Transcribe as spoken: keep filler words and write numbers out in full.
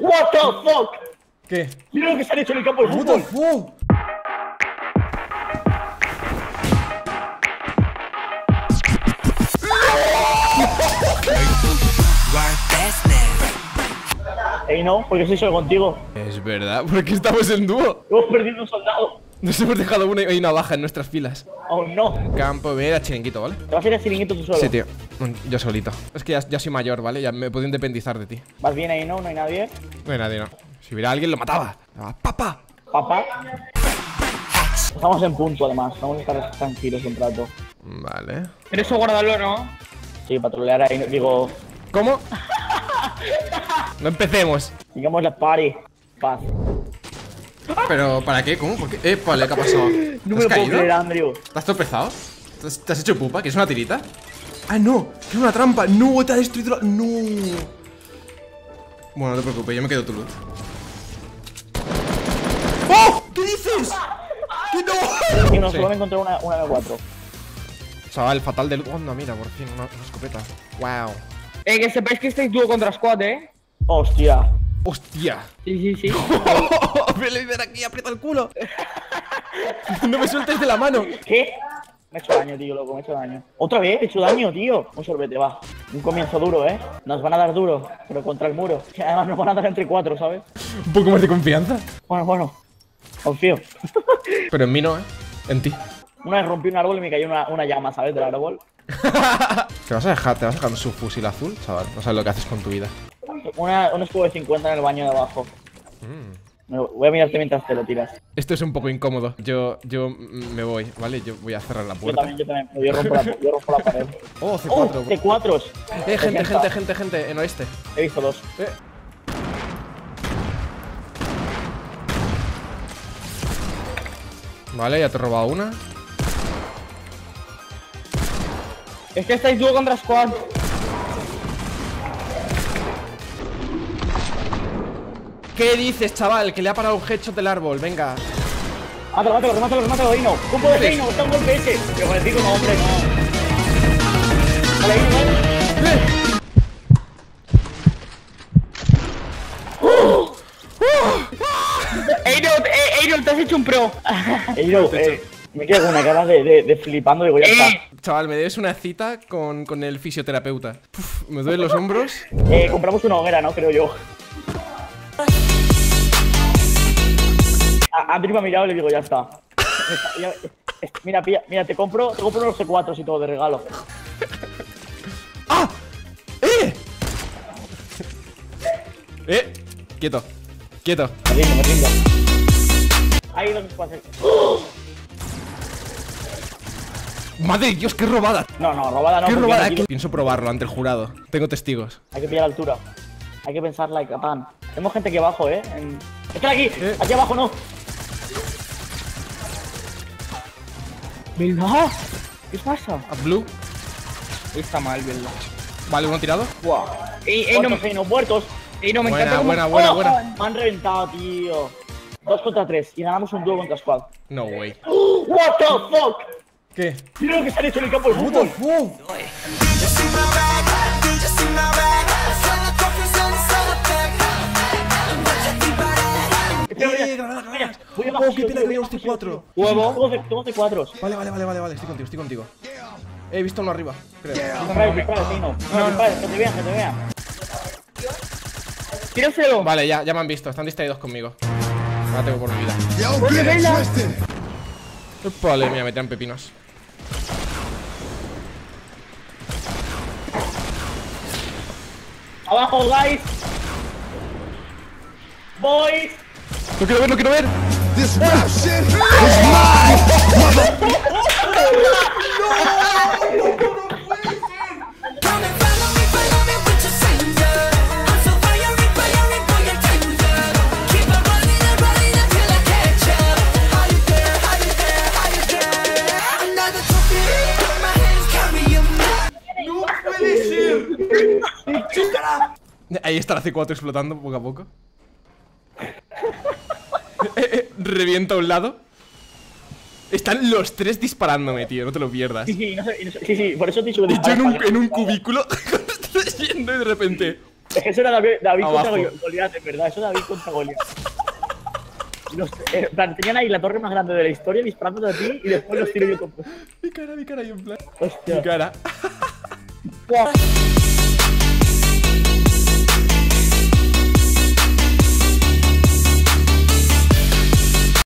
What the fuck. ¿Qué? Mira lo que se han hecho en el campo de fútbol. What the fuck. Ey, no, ¿por qué se hizo contigo? Es verdad, porque estamos en dúo. Hemos perdido un soldado. Nos hemos dejado una, hay una baja en nuestras filas. Oh, no. Campo, voy a ir a Chiringuito, ¿vale? ¿Te vas a ir a Chiringuito tú solo? Sí, tío. Yo solito. Es que ya, ya soy mayor, ¿vale? Ya me puedo independizar de ti. ¿Vas bien ahí, no? ¿No hay nadie? No hay nadie, no. Si hubiera alguien, lo mataba. ¡Papá! ¿Papá? Estamos en punto, además. Vamos a estar tranquilos un rato. Vale. Pero eso guárdalo, ¿no? Sí, patrolear ahí, digo... ¿Cómo? No empecemos. Digamos la party. Paz. ¿Pero para qué? ¿Cómo? ¿Por qué? Epale, ¿qué ha pasado? No me lo puedo creer, Andrew. ¿Te has tropezado? ¿Te has hecho pupa? ¿Que es una tirita? ¡Ah, no! ¡Que es una trampa! ¡No! ¡Te ha destruido la... ¡No! Bueno, no te preocupes, yo me quedo tu loot. ¡Oh! ¿Qué dices? ¡Que no! Y nos solo me encontré una M cuatro. Chaval, fatal del... ¡Oh, no, mira! Por fin, una, una escopeta. ¡Wow! Eh, que sepáis que estáis dúo contra squad, eh. Hostia. Hostia. Sí, sí, sí. Me lo hice aquí, aprieta el culo. No me sueltes de la mano. ¿Qué? Me he hecho daño, tío, loco, me he hecho daño. Otra vez, he hecho daño, tío. Un sorbete, va. Un comienzo duro, eh. Nos van a dar duro, pero contra el muro. Además nos van a dar entre cuatro, ¿sabes? Un poco más de confianza. Bueno, bueno. Confío. Pero en mí no, eh. En ti. Una vez rompí un árbol y me cayó una, una llama, ¿sabes? Del árbol. Te vas a dejar, te vas a dejar un subfusil azul, chaval. No sabes lo que haces con tu vida. Una, un escudo de cincuenta en el baño de abajo. Mm. Voy a mirarte mientras te lo tiras. Esto es un poco incómodo. Yo, yo me voy, ¿vale? Yo voy a cerrar la puerta. Yo también, yo también. Yo rompo la, yo rompo la pared. Oh, C cuatro. Oh, C cuatro. Eh, gente, gente, gente, gente. En oeste. He visto dos. Eh. Vale, ya te he robado una. Es que estáis dúo contra squad. ¿Qué dices, chaval? Que le ha parado un headshot del árbol, venga. Mátalo, mátalo, que mátalo, que mátalo, Dino. Combo de Dino, está un golpe ese. Pero con el pico no, hombre, no. Vale, Dino, vale. ¡Oh! Eirol, te has hecho un pro. Eirol, eh. Me quedo con una cara de, de, de flipando, digo, ya está. Chaval, me debes una cita con, con el fisioterapeuta. Uf, me duelen los hombros. Eh, compramos una hoguera, ¿no? Creo yo. A Andrew me ha mirado y le digo, ya está. Mira, mira, mira, mira te compro, te compro unos C cuatros y todo de regalo. ¡Ah! ¡Eh! ¡Eh! Quieto, quieto. Me rindo, me rindo. Ahí lo que puedo hacer. Madre de Dios, qué robada. No, no, robada no. ¿Qué robada? Aquí... Pienso probarlo ante el jurado. Tengo testigos. Hay que pillar la altura. Hay que pensar like a pan. Tenemos gente aquí abajo, eh. En... ¡Están aquí! Eh. ¡Aquí abajo no! ¿Verdad? ¿Qué pasa? A Blue. Está mal, ¿verdad? Vale, uno tirado. Wow. Ey, ey, muertos, no, ey, no, muertos. Ey, no, me buena, encanta. Buena, como... buena, oh, buena. Me han reventado, tío. Dos contra tres. Y ganamos un dúo contra squad. No way. Oh, what the fuck? ¿Qué? Mira lo que se han hecho en el campo del fútbol. What the fuck? Eh, granadas, granadas. Oh, qué pena que veíamos T cuatro. Huevo. Tengo T cuatros. Vale, vale, vale, vale, vale. Estoy contigo, estoy contigo. He visto uno arriba, creo. Dispara, dispara, Tino. Dispara, que te vean, que te vean. Tíraselo. Vale, ya, ya me han visto. Están distraídos conmigo. Ahora tengo por mi vida. Vale, mira, me traen pepinos. Abajo, guys. Boys. Lo quiero ver, lo quiero ver. This rap shit is mine. Ahí está la C cuatro explotando poco a poco. eh, eh, Revienta a un lado. Están los tres disparándome, tío, no te lo pierdas. Sí, sí, no sé, no sé, sí, sí, por eso te he dicho que... Y yo en un, en un cubículo, cuando estás yendo y de repente... Es que eso era David, David contra Goliat, es verdad. Eso era David contra Goliat. Los, eh, tenían ahí la torre más grande de la historia disparando de ti y después los tiro yo con... Mi cara, mi cara, y en plan... Hostia. Mi cara.